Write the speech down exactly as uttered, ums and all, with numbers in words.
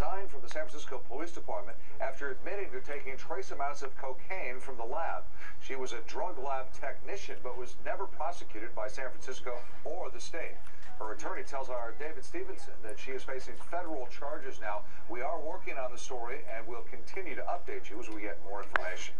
resigned from the San Francisco Police Department after admitting to taking trace amounts of cocaine from the lab. She was a drug lab technician, but was never prosecuted by San Francisco or the state. Her attorney tells our David Stevenson that she is facing federal charges now. We are working on the story, and we'll continue to update you as we get more information.